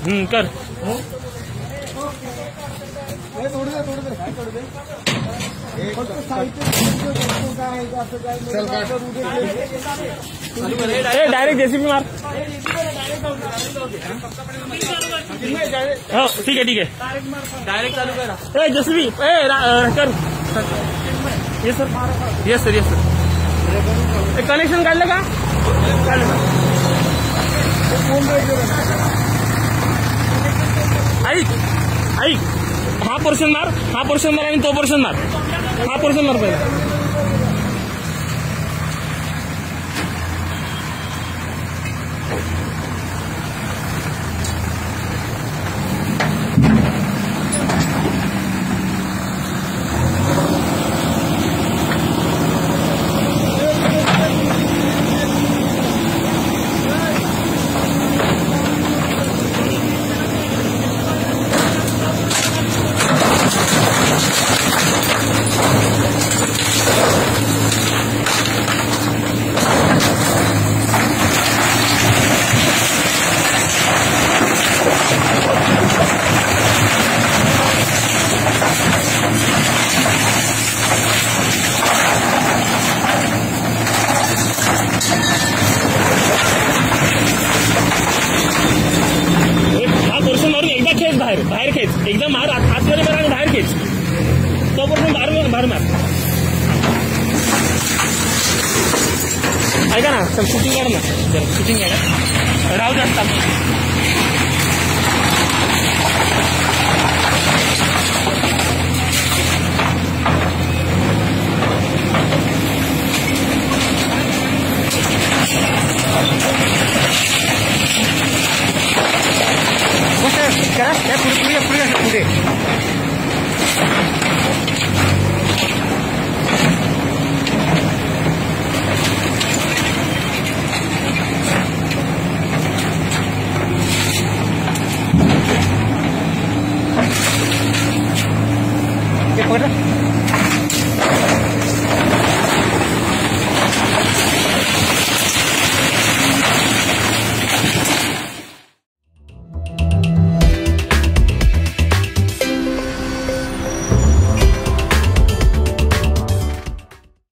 कर direct JCB मार। हाँ ठीक है ठीक है डायरेक्ट चालू कर। जेसीबी कर ये sir yes sir yes sir connection काढलं का ऐक ऐक हा पोर्शन मार आणि तो पोर्शन मार हा पोर्शन मार पहिला बाहर खेच एकदम मार आतमध्ये मार आणि बाहेर खेच तो पूर्ण बाहेर मार ऐका ना सर शूटिंग काढ ना चल शूटिंग काढा राव जास्त